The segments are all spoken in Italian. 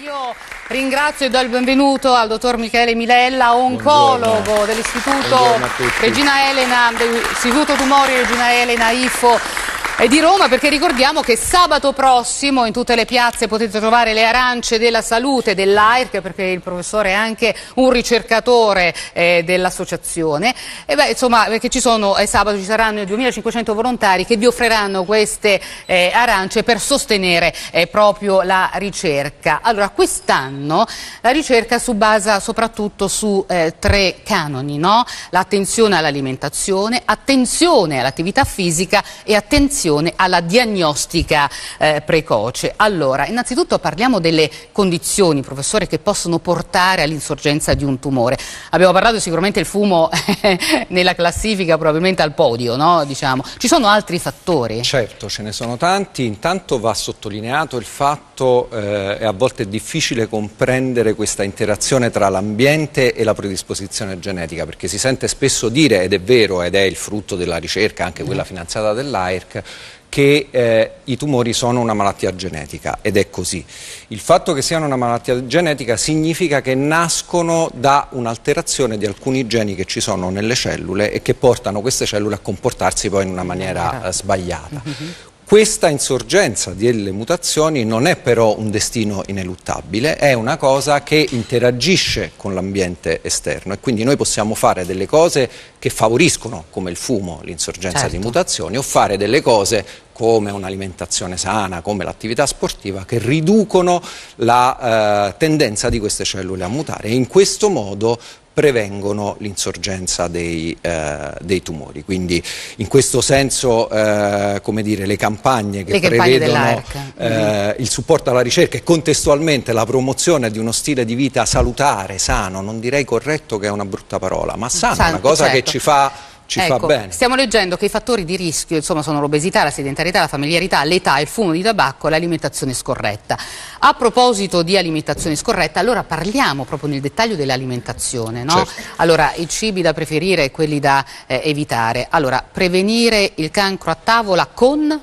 Io ringrazio e do il benvenuto al dottor Michele Milella, oncologo dell'Istituto Regina Elena, dell'Istituto Tumori Regina Elena IFO di Roma, perché ricordiamo che sabato prossimo in tutte le piazze potete trovare le arance della salute dell'AIRC, perché il professore è anche un ricercatore dell'associazione, insomma, perché sabato ci saranno 2500 volontari che vi offriranno queste arance per sostenere proprio la ricerca. Allora, quest'anno la ricerca si basa soprattutto su tre canoni, no? L'attenzione all'alimentazione, attenzione all'attività fisica e attenzione alla diagnostica precoce. Allora, innanzitutto parliamo delle condizioni, professore, che possono portare all'insorgenza di un tumore. Abbiamo parlato sicuramente del fumo nella classifica, probabilmente al podio, no? Diciamo. Ci sono altri fattori? Certo, ce ne sono tanti. Intanto va sottolineato il fatto e a volte è difficile comprendere questa interazione tra l'ambiente e la predisposizione genetica, perché si sente spesso dire, ed è vero, ed è il frutto della ricerca, anche quella finanziata dall'AIRC, che i tumori sono una malattia genetica, ed è così. Il fatto che siano una malattia genetica significa che nascono da un'alterazione di alcuni geni che ci sono nelle cellule e che portano queste cellule a comportarsi poi in una maniera sbagliata. Questa insorgenza delle mutazioni non è però un destino ineluttabile, è una cosa che interagisce con l'ambiente esterno, e quindi noi possiamo fare delle cose che favoriscono, come il fumo, l'insorgenza di mutazioni, o fare delle cose come un'alimentazione sana, come l'attività sportiva, che riducono la tendenza di queste cellule a mutare, e in questo modo prevengono l'insorgenza dei tumori. Quindi in questo senso come dire, le campagne che prevedono il supporto alla ricerca e contestualmente la promozione di uno stile di vita salutare, sano, non direi corretto, che è una brutta parola, ma sano, una cosa che ci fa bene. Stiamo leggendo che i fattori di rischio, insomma, sono l'obesità, la sedentarietà, la familiarità, l'età, il fumo di tabacco e l'alimentazione scorretta. A proposito di alimentazione scorretta, allora parliamo proprio nel dettaglio dell'alimentazione, no? Certo. Allora, i cibi da preferire e quelli da evitare. Allora, prevenire il cancro a tavola con?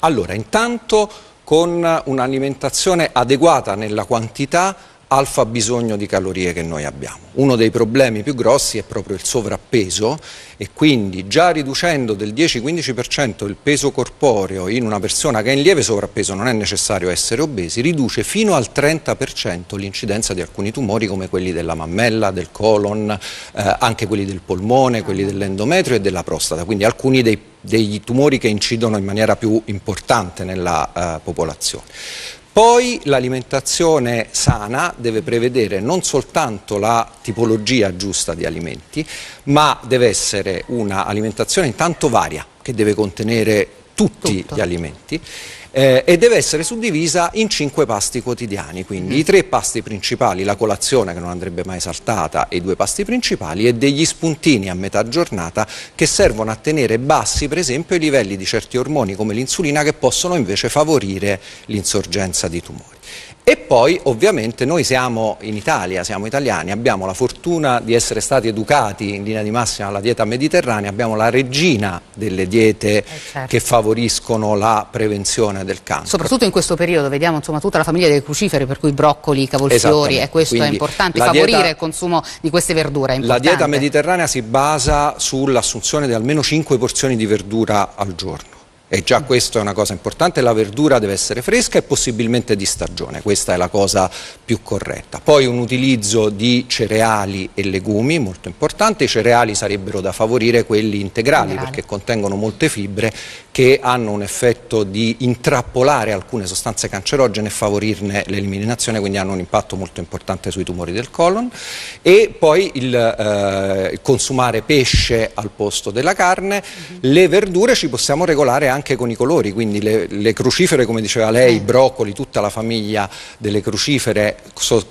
Allora, intanto con un'alimentazione adeguata nella quantità al fabbisogno di calorie che noi abbiamo. Uno dei problemi più grossi è proprio il sovrappeso, e quindi già riducendo del 10-15% il peso corporeo in una persona che è in lieve sovrappeso, non è necessario essere obesi, riduce fino al 30% l'incidenza di alcuni tumori, come quelli della mammella, del colon, anche quelli del polmone, quelli dell'endometrio e della prostata, quindi alcuni dei tumori che incidono in maniera più importante nella popolazione. Poi l'alimentazione sana deve prevedere non soltanto la tipologia giusta di alimenti, ma deve essere un'alimentazione intanto varia, che deve contenere tutti gli alimenti, e deve essere suddivisa in 5 pasti quotidiani, quindi i 3 pasti principali, la colazione che non andrebbe mai saltata e i 2 pasti principali, e degli spuntini a metà giornata che servono a tenere bassi per esempio i livelli di certi ormoni come l'insulina, che possono invece favorire l'insorgenza di tumori. E poi ovviamente noi siamo in Italia, siamo italiani, abbiamo la fortuna di essere stati educati in linea di massima alla dieta mediterranea, abbiamo la regina delle diete che favoriscono la prevenzione del cancro. Soprattutto in questo periodo vediamo, insomma, tutta la famiglia dei cruciferi, per cui broccoli, cavolfiori, e questo quindi è importante, favorire il consumo di queste verdure. La dieta mediterranea si basa sull'assunzione di almeno 5 porzioni di verdura al giorno. E già questo è una cosa importante, la verdura deve essere fresca e possibilmente di stagione, questa è la cosa più corretta. Poi un utilizzo di cereali e legumi, molto importante. I cereali sarebbero da favorire quelli integrali, perché contengono molte fibre che hanno un effetto di intrappolare alcune sostanze cancerogene e favorirne l'eliminazione, quindi hanno un impatto molto importante sui tumori del colon. E poi il consumare pesce al posto della carne. Le verdure ci possiamo regolare anche con i colori, quindi le crucifere, come diceva lei, i broccoli, tutta la famiglia delle crucifere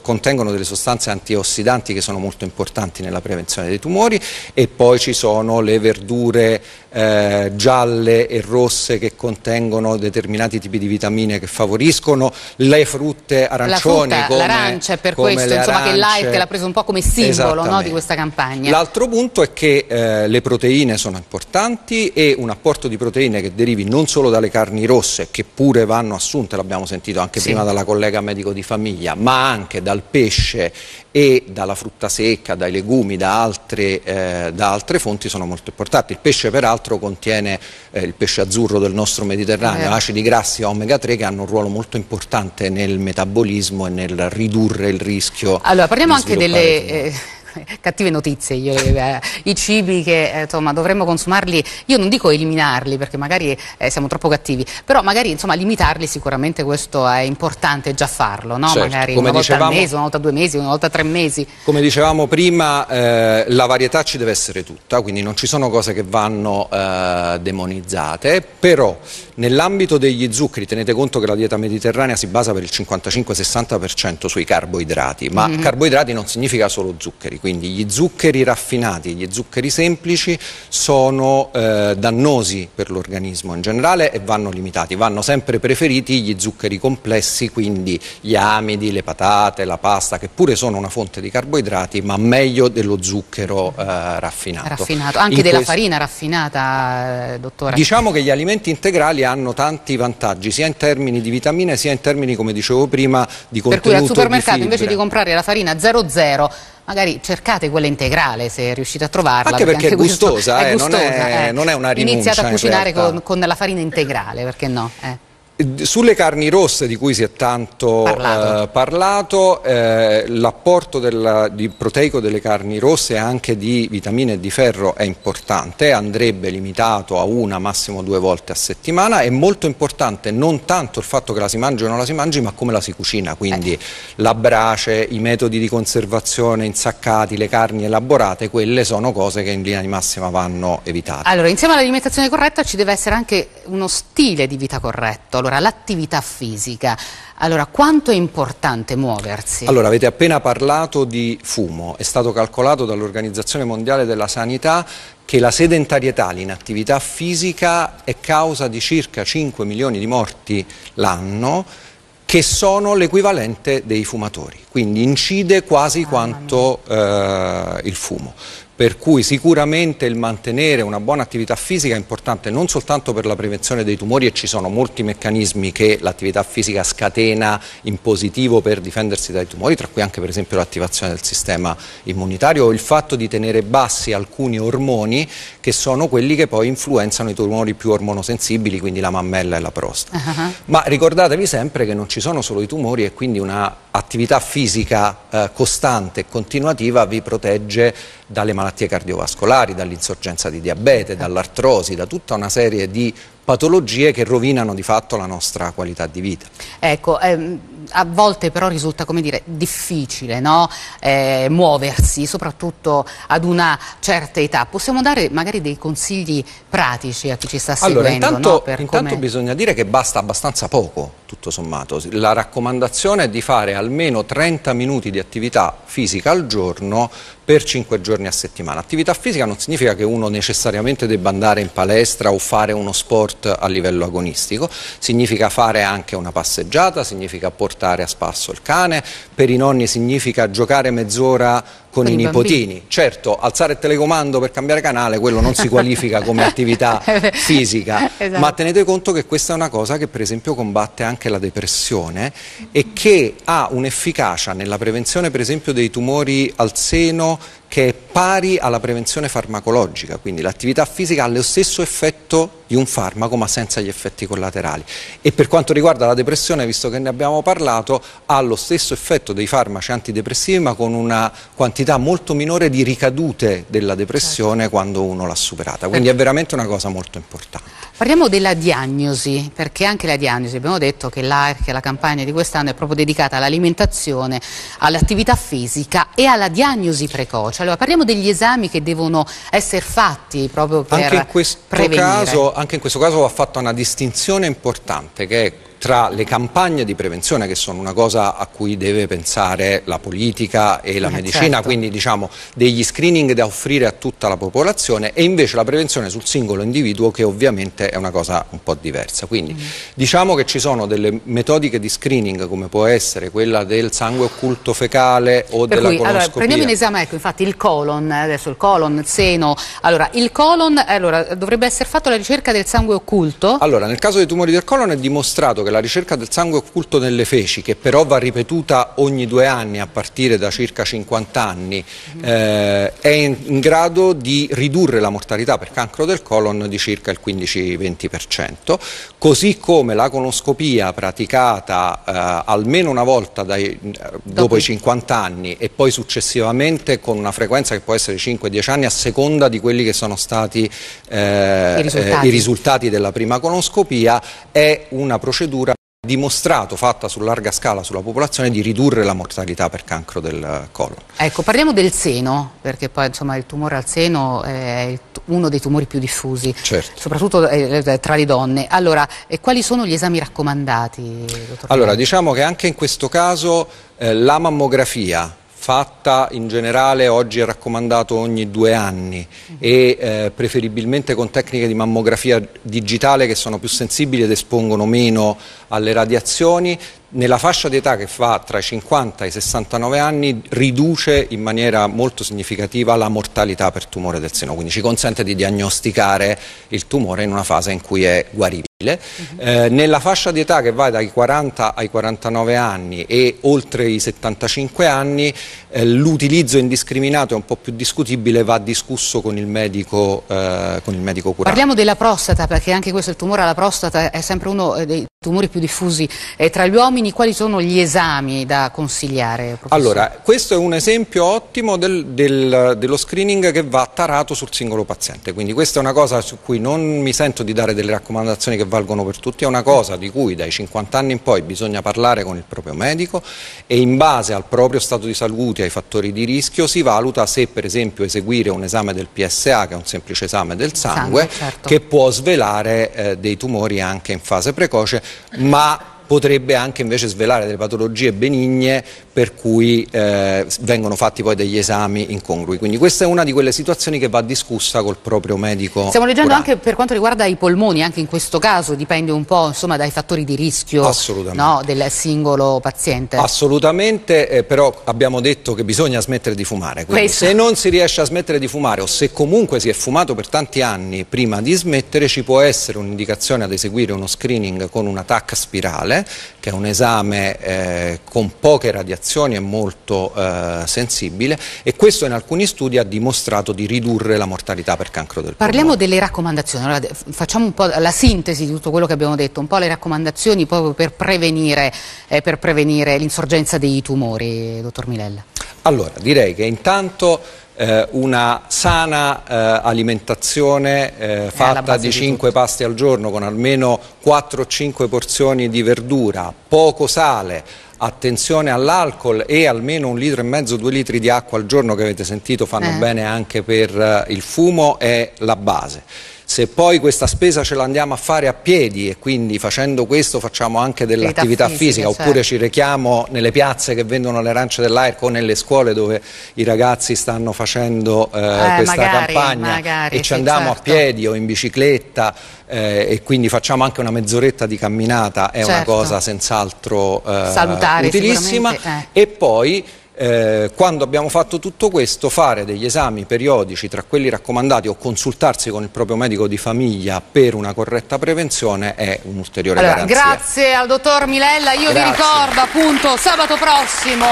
contengono delle sostanze antiossidanti che sono molto importanti nella prevenzione dei tumori, e poi ci sono le verdure gialle e rosse che contengono determinati tipi di vitamine che favoriscono, le frutte arancioni, la frutta, come l'arancia, per questo insomma che Light l'ha preso un po' come simbolo, no, di questa campagna. L'altro punto è che le proteine sono importanti e un apporto di proteine che derivi non solo dalle carni rosse, che pure vanno assunte, l'abbiamo sentito anche prima dalla collega medico di famiglia, ma anche dal pesce e dalla frutta secca, dai legumi, da altre fonti, sono molto importanti. Il pesce peraltro contiene, il pesce azzurro del nostro Mediterraneo, acidi grassi omega 3 che hanno un ruolo molto importante nel metabolismo e nel ridurre il rischio. Allora parliamo anche delle cattive notizie, io, i cibi che insomma, dovremmo consumarli, io non dico eliminarli perché magari siamo troppo cattivi, però magari insomma, limitarli sicuramente, questo è importante già farlo, no? Certo, magari una volta al mese, una volta a 2 mesi, una volta a 3 mesi. Come dicevamo prima, la varietà ci deve essere tutta, quindi non ci sono cose che vanno demonizzate, però nell'ambito degli zuccheri tenete conto che la dieta mediterranea si basa per il 55-60% sui carboidrati, ma carboidrati non significa solo zuccheri. Quindi gli zuccheri raffinati, gli zuccheri semplici sono dannosi per l'organismo in generale e vanno limitati. Vanno sempre preferiti gli zuccheri complessi, quindi gli amidi, le patate, la pasta, che pure sono una fonte di carboidrati, ma meglio dello zucchero raffinato. Anche in della farina raffinata, dottore. Diciamo che gli alimenti integrali hanno tanti vantaggi, sia in termini di vitamine, sia in termini, come dicevo prima, di contenuto. Per cui al supermercato di invece di comprare la farina 00, magari cercate quella integrale se riuscite a trovarla. Anche perché anche è gustosa, è gustosa, non è una rinuncia. Iniziate a cucinare con la farina integrale, perché no? Sulle carni rosse di cui si è tanto parlato, l'apporto di proteico delle carni rosse e anche di vitamine e di ferro è importante, andrebbe limitato a 1, massimo 2 volte a settimana. È molto importante non tanto il fatto che la si mangi o non la si mangi, ma come la si cucina, quindi la brace, i metodi di conservazione insaccati, le carni elaborate, quelle sono cose che in linea di massima vanno evitate. Allora, insieme all'alimentazione corretta ci deve essere anche uno stile di vita corretto. Allora, l'attività fisica. Allora, quanto è importante muoversi? Allora, avete appena parlato di fumo. È stato calcolato dall'Organizzazione Mondiale della Sanità che la sedentarietà, l'inattività fisica, è causa di circa 5 milioni di morti l'anno, che sono l'equivalente dei fumatori. Quindi incide quasi quanto il fumo. Per cui sicuramente il mantenere una buona attività fisica è importante non soltanto per la prevenzione dei tumori, e ci sono molti meccanismi che l'attività fisica scatena in positivo per difendersi dai tumori, tra cui anche per esempio l'attivazione del sistema immunitario o il fatto di tenere bassi alcuni ormoni che sono quelli che poi influenzano i tumori più ormonosensibili, quindi la mammella e la prostata. Ma ricordatevi sempre che non ci sono solo i tumori, e quindi un'attività fisica costante e continuativa vi protegge dalle malattie cardiovascolari, dall'insorgenza di diabete, dall'artrosi, da tutta una serie di patologie che rovinano di fatto la nostra qualità di vita. Ecco, a volte però risulta, come dire, difficile, no? Muoversi, soprattutto ad una certa età. Possiamo dare magari dei consigli pratici a chi ci sta seguendo? Allora, intanto bisogna dire che basta abbastanza poco, tutto sommato. La raccomandazione è di fare almeno 30 minuti di attività fisica al giorno per 5 giorni a settimana. Attività fisica non significa che uno necessariamente debba andare in palestra o fare uno sport a livello agonistico, significa fare anche una passeggiata, significa portare a spasso il cane, per i nonni significa giocare mezz'ora con i nipotini. Certo, alzare il telecomando per cambiare canale, quello non si qualifica come attività fisica, ma tenete conto che questa è una cosa che per esempio combatte anche la depressione e che ha un'efficacia nella prevenzione per esempio dei tumori al seno che è pari alla prevenzione farmacologica, quindi l'attività fisica ha lo stesso effetto di un farmaco ma senza gli effetti collaterali. E per quanto riguarda la depressione, visto che ne abbiamo parlato, ha lo stesso effetto dei farmaci antidepressivi ma con una quantità molto minore di ricadute della depressione quando uno l'ha superata, quindi è veramente una cosa molto importante. Parliamo della diagnosi, perché anche la diagnosi, abbiamo detto che l'ARC, la campagna di quest'anno, è proprio dedicata all'alimentazione, all'attività fisica e alla diagnosi precoce. Allora, parliamo degli esami che devono essere fatti proprio per prevenire. Anche in questo caso va fatta una distinzione importante, che è tra le campagne di prevenzione, che sono una cosa a cui deve pensare la politica e la medicina, certo, quindi diciamo degli screening da offrire a tutta la popolazione, e invece la prevenzione sul singolo individuo, che ovviamente è una cosa un po' diversa. Quindi diciamo che ci sono delle metodiche di screening, come può essere quella del sangue occulto fecale o della colonoscopia. Allora, prendiamo in esame, ecco, infatti il colon, adesso il colon, il seno. Allora, il colon, allora, dovrebbe essere fatto la ricerca del sangue occulto? Allora, nel caso dei tumori del colon è dimostrato che la ricerca del sangue occulto nelle feci, che però va ripetuta ogni 2 anni a partire da circa 50 anni, è in grado di ridurre la mortalità per cancro del colon di circa il 15-20%, così come la colonoscopia praticata almeno una volta dopo i 50 anni e poi successivamente con una frequenza che può essere 5-10 anni a seconda di quelli che sono stati i risultati della prima colonoscopia, è una procedura dimostrato, fatta su larga scala sulla popolazione, di ridurre la mortalità per cancro del colon. Ecco, parliamo del seno, perché poi insomma il tumore al seno è uno dei tumori più diffusi, certo, soprattutto tra le donne. Allora, quali sono gli esami raccomandati, dottor? Allora, diciamo che anche in questo caso la mammografia, fatta in generale oggi è raccomandato ogni 2 anni e preferibilmente con tecniche di mammografia digitale che sono più sensibili ed espongono meno alle radiazioni, nella fascia di età che fa tra i 50 e i 69 anni riduce in maniera molto significativa la mortalità per tumore del seno, quindi ci consente di diagnosticare il tumore in una fase in cui è guaribile. Nella fascia di età che va dai 40 ai 49 anni e oltre i 75 anni l'utilizzo indiscriminato è un po' più discutibile, va discusso con il medico curante. Parliamo della prostata, perché anche questo, il tumore alla prostata, è sempre uno dei tumori più diffusi tra gli uomini. Quali sono gli esami da consigliare, professore? Allora, questo è un esempio ottimo dello screening che va tarato sul singolo paziente, quindi questa è una cosa su cui non mi sento di dare delle raccomandazioni che valgono per tutti, è una cosa di cui dai 50 anni in poi bisogna parlare con il proprio medico e in base al proprio stato di salute e ai fattori di rischio si valuta se per esempio eseguire un esame del PSA, che è un semplice esame del sangue, certo, che può svelare dei tumori anche in fase precoce, ma potrebbe anche invece svelare delle patologie benigne per cui vengono fatti poi degli esami incongrui. Quindi questa è una di quelle situazioni che va discussa col proprio medico. Stiamo leggendo curante, anche per quanto riguarda i polmoni, anche in questo caso dipende un po', insomma, dai fattori di rischio, no, del singolo paziente. Assolutamente, però abbiamo detto che bisogna smettere di fumare, quindi se non si riesce a smettere di fumare o se comunque si è fumato per tanti anni prima di smettere, ci può essere un'indicazione ad eseguire uno screening con una TAC spirale, che è un esame con poche radiazioni e molto sensibile, e questo in alcuni studi ha dimostrato di ridurre la mortalità per cancro del polmone. Parliamo delle raccomandazioni, allora, facciamo un po' la sintesi di tutto quello che abbiamo detto, un po' le raccomandazioni proprio per prevenire l'insorgenza dei tumori, dottor Milella. Allora, direi che intanto una sana alimentazione fatta di 5 pasti al giorno con almeno 4 o 5 porzioni di verdura, poco sale, attenzione all'alcol e almeno 1,5 o 2 litri di acqua al giorno, che avete sentito fanno bene anche per il fumo, è la base. Se poi questa spesa ce l'andiamo a fare a piedi e quindi facendo questo facciamo anche dell'attività fisica, oppure ci rechiamo nelle piazze che vendono le arance dell'AIRC o nelle scuole dove i ragazzi stanno facendo questa campagna, e ci andiamo a piedi o in bicicletta e quindi facciamo anche una mezz'oretta di camminata, è una cosa senz'altro utilissima. E poi quando abbiamo fatto tutto questo, fare degli esami periodici tra quelli raccomandati o consultarsi con il proprio medico di famiglia per una corretta prevenzione è un'ulteriore garanzia. Grazie al dottor Milella, io vi ricordo appunto sabato prossimo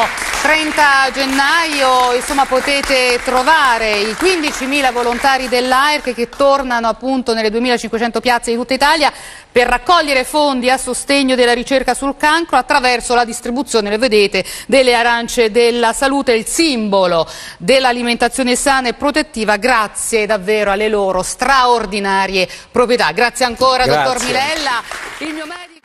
30 gennaio insomma potete trovare i 15.000 volontari dell'AIRC che tornano appunto nelle 2.500 piazze di tutta Italia per raccogliere fondi a sostegno della ricerca sul cancro attraverso la distribuzione, le vedete, delle arance della salute, il simbolo dell'alimentazione sana e protettiva, grazie davvero alle loro straordinarie proprietà. Grazie ancora, dottor Milella.